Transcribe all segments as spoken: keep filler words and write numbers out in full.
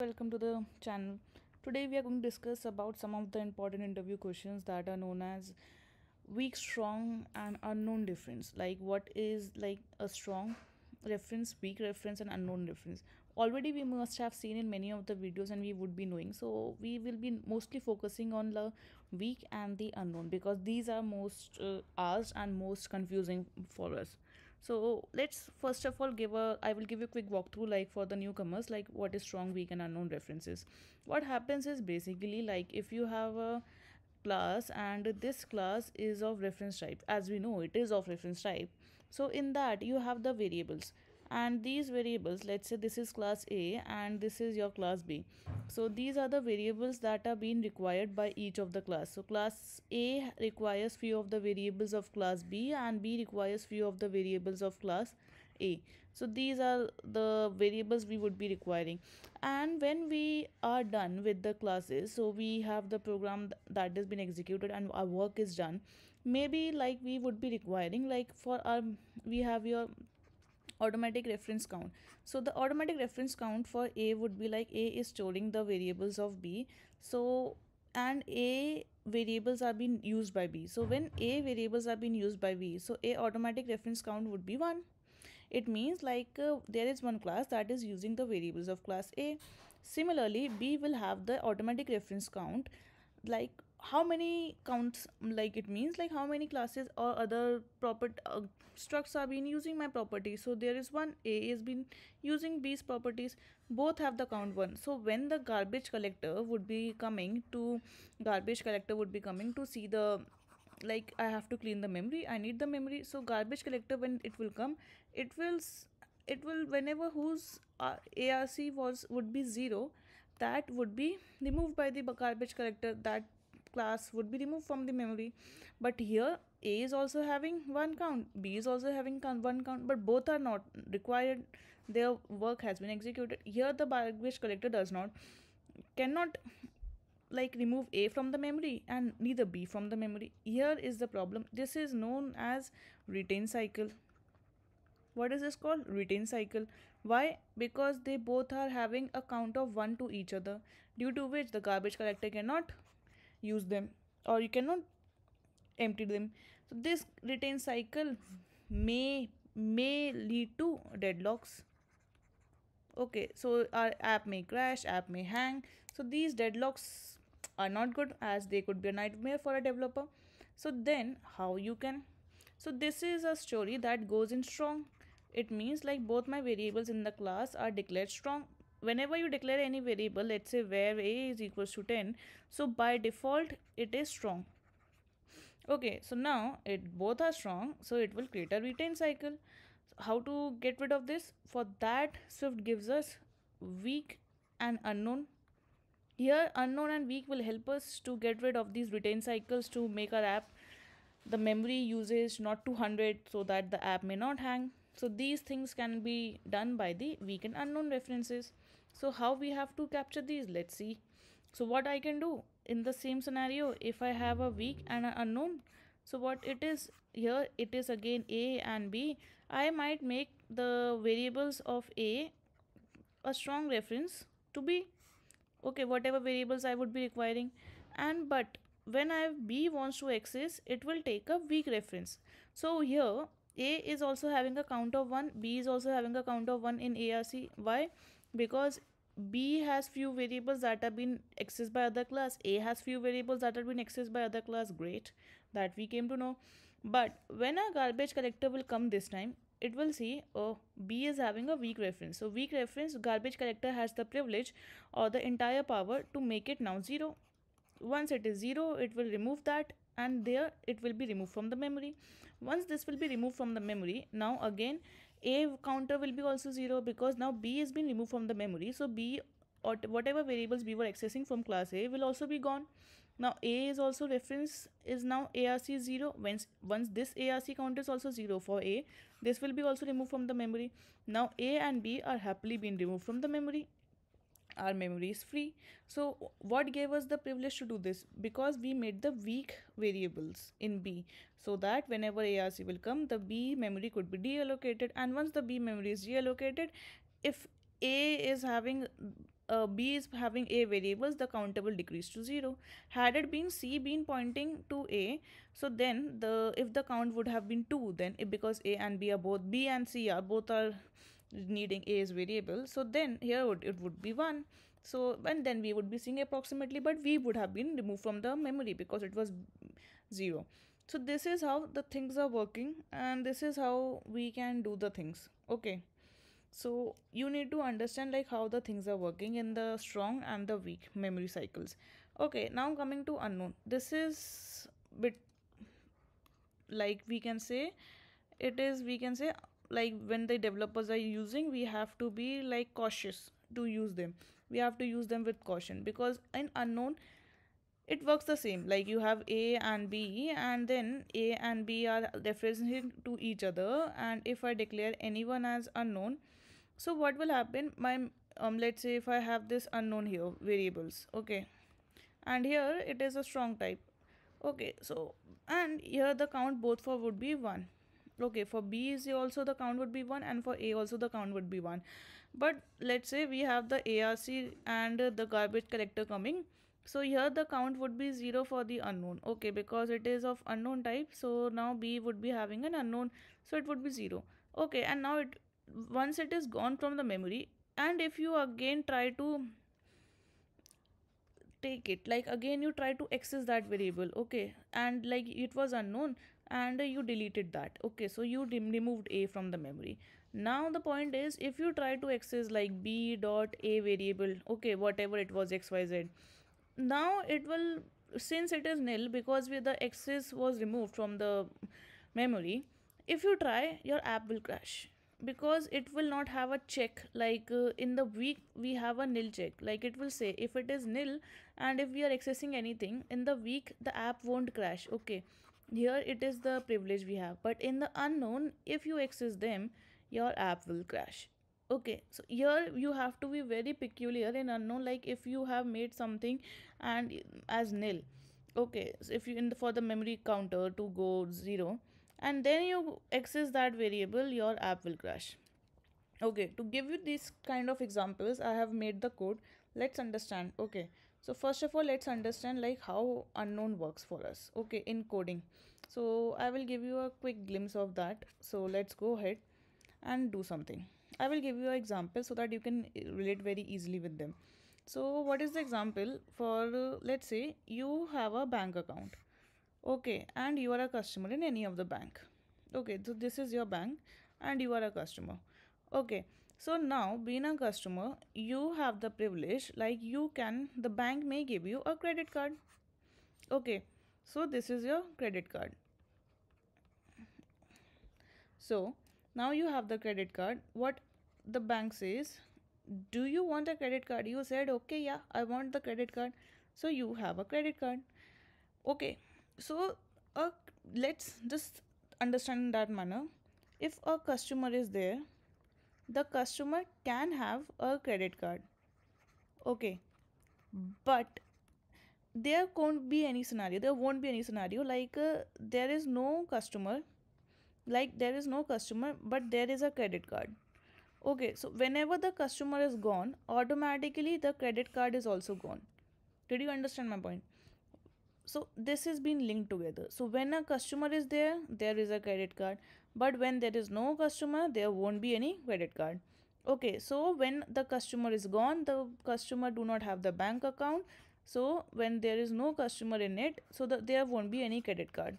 Welcome to the channel. Today we are going to discuss about some of the important interview questions that are known as weak, strong and unknown reference. Like what is like a strong reference, weak reference and unknown reference. Already we must have seen in many of the videos and we would be knowing. So we will be mostly focusing on the weak and the unknown because these are most uh, asked and most confusing for us. So let's first of all give a, I will give you a quick walkthrough like for the newcomers, like what is strong, weak and unknown references. What happens is basically like if you have a class and this class is of reference type, as we know it is of reference type. So in that you have the variables and these variables, let's say this is class A and this is your class B. So these are the variables that are being required by each of the class. So class A requires few of the variables of class B and B requires few of the variables of class A. So these are the variables we would be requiring. And when we are done with the classes, so we have the program that has been executed and our work is done. Maybe like we would be requiring like for our, we have your automatic reference count. So the automatic reference count for A would be like A is storing the variables of B. So and A variables are being used by B. So when A variables are being used by B, so A automatic reference count would be one. It means like uh, there is one class that is using the variables of class A. Similarly, B will have the automatic reference count like how many counts, like it means like how many classes or other property uh, structs are been using my property. So there is one, A is been using B's properties, both have the count one. So when the garbage collector would be coming to garbage collector would be coming to see the, like I have to clean the memory, I need the memory. So garbage collector, when it will come, it will it will whenever whose uh, A R C was would be zero, that would be removed by the garbage collector, that class would be removed from the memory. But here A is also having one count, B is also having one count, but both are not required, their work has been executed. Here the garbage collector does not cannot like remove A from the memory and neither B from the memory. Here is the problem. This is known as retain cycle. What is this called? Retain cycle. Why? Because they both are having a count of one to each other, due to which the garbage collector cannot use them or you cannot empty them. So this retain cycle may may lead to deadlocks. Okay, so our app may crash, app may hang. So these deadlocks are not good as they could be a nightmare for a developer. So then how you can? So this is a story that goes in strong. It means like both my variables in the class are declared strong. Whenever you declare any variable, let's say where A is equals to ten, so by default it is strong. Okay, so now it both are strong, so it will create a retain cycle. So how to get rid of this? For that, Swift gives us weak and unknown. Here unknown and weak will help us to get rid of these retain cycles, to make our app the memory usage not two hundred, so that the app may not hang. So these things can be done by the weak and unknown references. So how we have to capture these? Let's see. So what I can do in the same scenario, if I have a weak and an unknown, so what it is here, it is again A and B. I might make the variables of A a strong reference to B. Okay, whatever variables I would be requiring. And but when I have B wants to access, it will take a weak reference. So here A is also having a count of one, B is also having a count of one in A R C. Why? Because B has few variables that have been accessed by other class, A has few variables that have been accessed by other class. Great, that we came to know. But when a garbage collector will come this time, it will see, oh, B is having a weak reference. So weak reference, garbage collector has the privilege or the entire power to make it now zero. Once it is zero, it will remove that and there it will be removed from the memory. Once this will be removed from the memory, now again A counter will be also zero, because now B is been removed from the memory. So B or whatever variables we were accessing from class A will also be gone. Now A is also reference is now A R C zero. Once, once this A R C counter is also zero for A, this will be also removed from the memory. Now A and B are happily being removed from the memory. Our memory is free. So what gave us the privilege to do this? Because we made the weak variables in B, so that whenever A R C will come, the B memory could be deallocated. And once the B memory is deallocated, if A is having uh, B is having A variables, the count will decrease to zero. Had it been C been pointing to A, so then the if the count would have been two, then it, because A and B are both, B and C are both are needing A as variable, so then here would, it would be one. So and then we would be seeing approximately, but V would have been removed from the memory because it was zero. So this is how the things are working, and this is how we can do the things. Okay, so you need to understand like how the things are working in the strong and the weak memory cycles. Okay, now coming to unknown. This is bit like we can say it is we can say like when the developers are using, we have to be like cautious to use them. We have to use them with caution, because in unknown it works the same, like you have A and B, and then A and B are referencing to each other, and if I declare anyone as unknown, so what will happen, my um let's say if I have this unknown here variables, okay, and here it is a strong type, okay, so and here the count both for would be one. Okay, for B is also the count would be one, and for A also the count would be one, but let's say we have the A R C and the garbage collector coming, so here the count would be zero for the unknown, okay, because it is of unknown type. So now B would be having an unknown, so it would be zero. Okay, and now it once it is gone from the memory, and if you again try to take it, like again you try to access that variable, okay, and like it was unknown and you deleted that, okay, so you removed A from the memory. Now the point is, if you try to access like B dot A variable, okay, whatever it was, X Y Z, now it will, since it is nil because with the access was removed from the memory, if you try, your app will crash because it will not have a check. Like uh, in the weak we have a nil check, like it will say if it is nil and if we are accessing anything. In the weak the app won't crash, okay, here it is the privilege we have, but in the unknown if you access them your app will crash. Okay, so here you have to be very peculiar in unknown, like if you have made something and as nil, okay, so if you in the, for the memory counter to go zero and then you access that variable, your app will crash. Okay, to give you these kind of examples, I have made the code. Let's understand. Okay, so first of all let's understand like how unknown works for us, okay, in coding. So I will give you a quick glimpse of that. So let's go ahead and do something. I will give you an example so that you can relate very easily with them. So what is the example for, uh, let's say you have a bank account, okay, and you are a customer in any of the bank. Okay, so this is your bank and you are a customer. Okay, so now being a customer you have the privilege, like you can, the bank may give you a credit card. Okay, so this is your credit card. So now you have the credit card. What the bank says, do you want a credit card? You said, okay, yeah, I want the credit card. So you have a credit card. Okay, so uh, let's just understand that manner. If a customer is there, the customer can have a credit card. Okay, but there won't be any scenario. There won't be any scenario like uh, there is no customer. Like there is no customer but there is a credit card. Okay, so whenever the customer is gone, automatically the credit card is also gone. Did you understand my point? So this has been linked together. So when a customer is there, there is a credit card, but when there is no customer, there won't be any credit card. Okay, so when the customer is gone, the customer do not have the bank account, so when there is no customer in it, so that there won't be any credit card.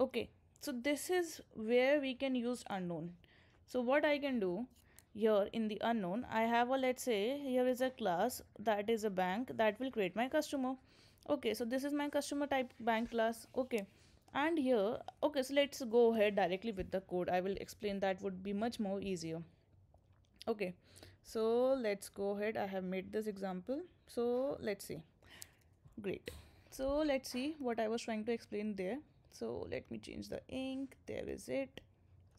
Okay, so this is where we can use unknown. So what I can do here in the unknown, I have a, let's say here is a class that is a bank that will create my customer. Okay, so this is my customer type bank class. Okay, and here, okay, so let's go ahead directly with the code. I will explain, that would be much more easier. Okay, so let's go ahead. I have made this example. So let's see. Great. So let's see what I was trying to explain there. So let me change the ink. There is it.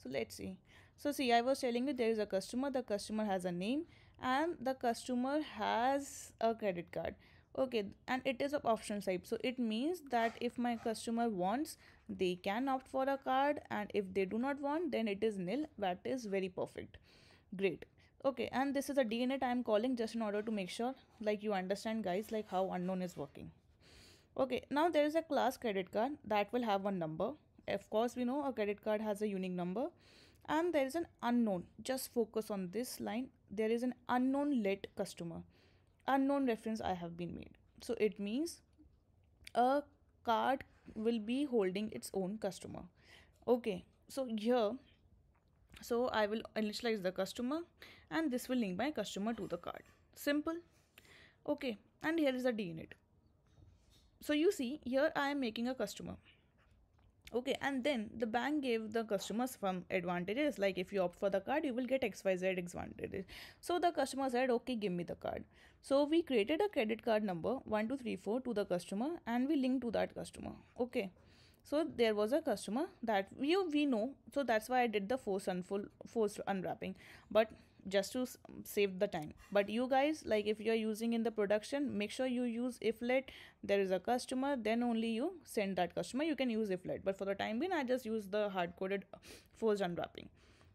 So let's see. So see, I was telling you there is a customer. The customer has a name and the customer has a credit card. Okay, and it is of optional type. So it means that if my customer wants, they can opt for a card, and if they do not want, then it is nil. That is very perfect. Great. Okay, and this is a dnet I am calling just in order to make sure like you understand guys like how unknown is working. Okay, now there is a class credit card that will have one number. Of course, we know a credit card has a unique number, and there is an unknown. Just focus on this line. There is an unknown lit customer. Unknown reference I have been made. So it means a card will be holding its own customer. Okay, so here, so I will initialize the customer and this will link my customer to the card. Simple. Okay, and here is the dnet. So you see here I am making a customer. Okay, and then the bank gave the customers some advantages, like if you opt for the card you will get X Y Z advantages. So the customer said okay, give me the card. So we created a credit card number one two three four to the customer and we linked to that customer. Okay, so there was a customer that we, we know, so that's why I did the forced, unfull, forced unwrapping, but just to save the time. But you guys, like if you are using in the production, make sure you use iflet. There is a customer, then only you send that customer. You can use iflet, but for the time being I just use the hard-coded forced unwrapping.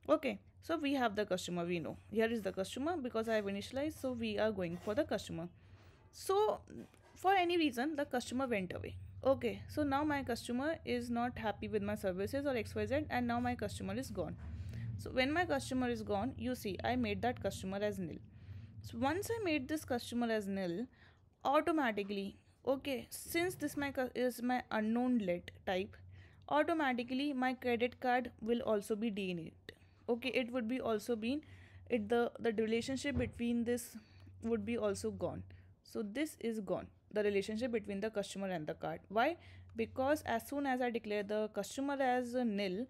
Okay, so we have the customer, we know here is the customer because I have initialized, so we are going for the customer. So for any reason the customer went away. Okay, so now my customer is not happy with my services or X Y Z, and now my customer is gone. So when my customer is gone, you see I made that customer as nil. So once I made this customer as nil, automatically, okay, since this my is my unknown let type, automatically my credit card will also be dnet. Okay, it would be also been, it the the relationship between this would be also gone. So this is gone, the relationship between the customer and the card. Why? Because as soon as I declare the customer as nil,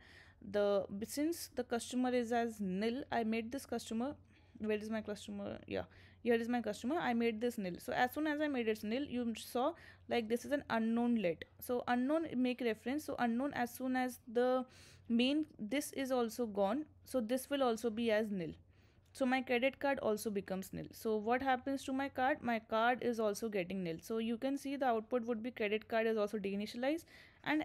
the since the customer is as nil, I made this customer, where is my customer, yeah, here is my customer, I made this nil. So as soon as I made it nil, you saw like this is an unknown let. So unknown make reference, so unknown as soon as the main this is also gone, so this will also be as nil. So my credit card also becomes nil. So what happens to my card? My card is also getting nil. So you can see the output would be credit card is also deinitialized and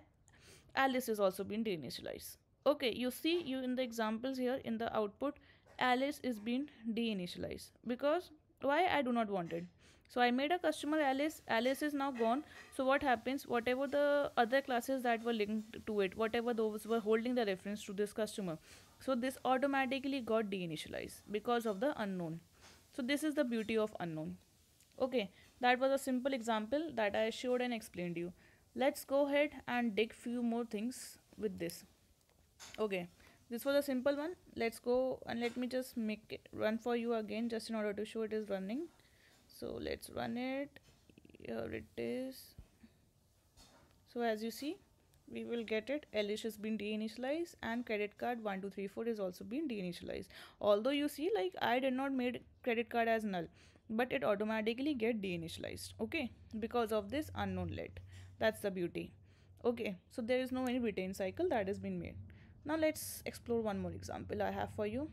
Alice is also being deinitialized. Okay, you see you in the examples here in the output Alice is being deinitialized because why? I do not want it. So I made a customer Alice, Alice is now gone. So what happens? Whatever the other classes that were linked to it, whatever those were holding the reference to this customer, so this automatically got deinitialized because of the unknown. So this is the beauty of unknown. Okay, that was a simple example that I showed and explained you. Let's go ahead and dig few more things with this. Okay, this was a simple one. Let's go and let me just make it run for you again just in order to show it is running. So let's run it. Here it is. So as you see we will get it, Alice has been deinitialized and credit card one two three four is also been deinitialized. Although you see like I did not made credit card as null, but it automatically get deinitialized, okay, because of this unknown let. That's the beauty. Okay, so there is no any retain cycle that has been made. Now let's explore one more example I have for you.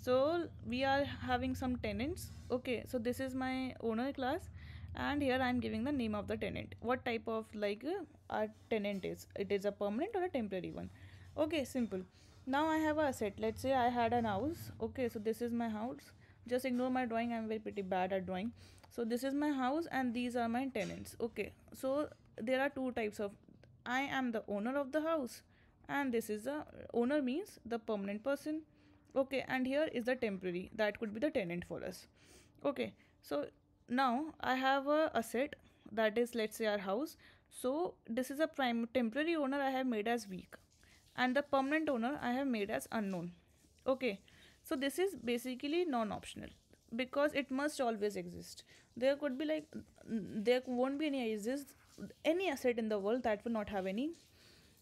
So we are having some tenants. Okay, so this is my owner class and here I am giving the name of the tenant, what type of like uh, our tenant is, it is a permanent or a temporary one. Okay, simple. Now I have a asset. Let's say I had an house. Okay, so this is my house. Just ignore my drawing, I am very pretty bad at drawing. So this is my house and these are my tenants. Okay, so there are two types of, I am the owner of the house and this is the owner means the permanent person. Okay, and here is the temporary, that could be the tenant for us. Okay, so now I have a asset that is let's say our house. So this is a prime temporary owner I have made as weak and the permanent owner I have made as unknown. Okay, so this is basically non-optional because it must always exist. There could be like there won't be any exist any asset in the world that will not have any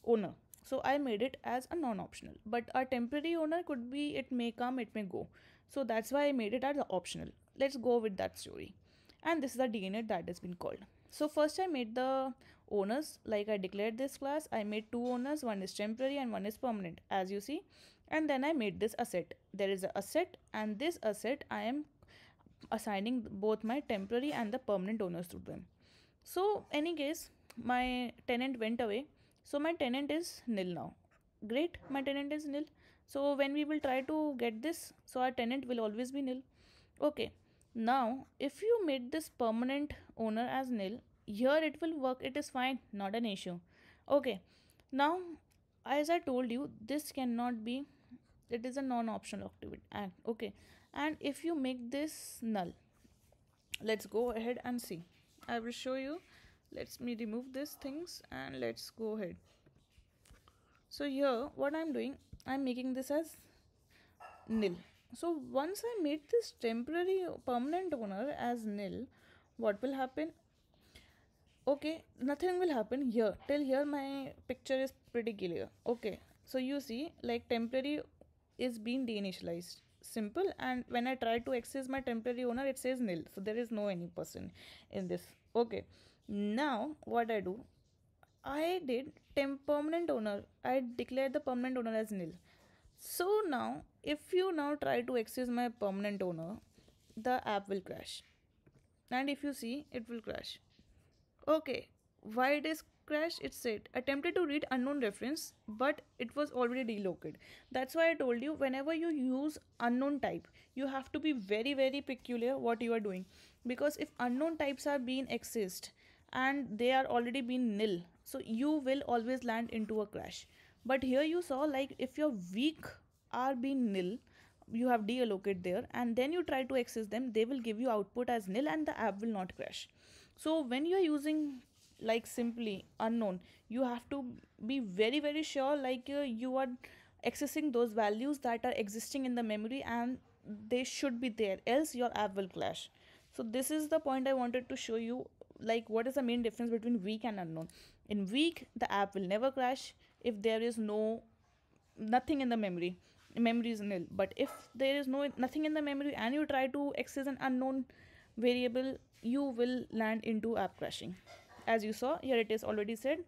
owner. So I made it as a non-optional, but a temporary owner could be, it may come, it may go. So that's why I made it as optional. Let's go with that story. And this is the dnet that has been called. So first I made the owners, like I declared this class, I made two owners, one is temporary and one is permanent, as you see. And then I made this asset. There is an asset and this asset I am assigning both my temporary and the permanent owners to them. So any case, my tenant went away. So my tenant is nil now. Great, my tenant is nil. So when we will try to get this, so our tenant will always be nil. Okay, now if you made this permanent owner as nil, here it will work, it is fine, not an issue. Okay, now as I told you, this cannot be, it is a non-optional activity act. Okay, and if you make this null, let's go ahead and see. I will show you. Let me remove these things and let's go ahead. So here what I'm doing, I'm making this as nil. So once I made this temporary permanent owner as nil, what will happen? Okay, nothing will happen here. Till here my picture is pretty clear. Okay, so you see, like, temporary is being deinitialized. Simple. And when I try to access my temporary owner, it says nil. So there is no any person in this. Okay, now what I do, I did temp permanent owner, I declared the permanent owner as nil. So now if you now try to access my permanent owner, the app will crash, and if you see, it will crash. Okay, why it is crashed? It said attempted to read unknown reference, but it was already delocated. That's why I told you, whenever you use unknown type, you have to be very very peculiar what you are doing, because if unknown types are being accessed and they are already being nil, so you will always land into a crash. But here you saw, like, if your weak are being nil, you have deallocate there, and then you try to access them, they will give you output as nil and the app will not crash. So when you are using like simply unknown, you have to be very very sure, like, uh, you are accessing those values that are existing in the memory and they should be there, else your app will clash. So this is the point I wanted to show you, like, what is the main difference between weak and unknown. In weak, the app will never crash if there is no nothing in the memory, memory is nil. But if there is no nothing in the memory and you try to access an unknown variable, you will land into app crashing. As you saw here, it is already said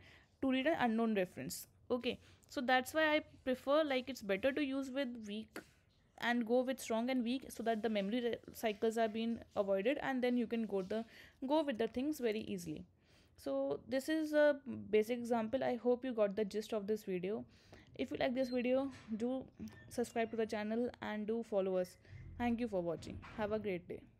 to read an unknown reference. Okay, so that's why I prefer, like, it's better to use with weak and go with strong and weak, so that the memory cycles are being avoided, and then you can go the go with the things very easily. So this is a basic example. I hope you got the gist of this video. If you like this video, do subscribe to the channel and do follow us. Thank you for watching. Have a great day.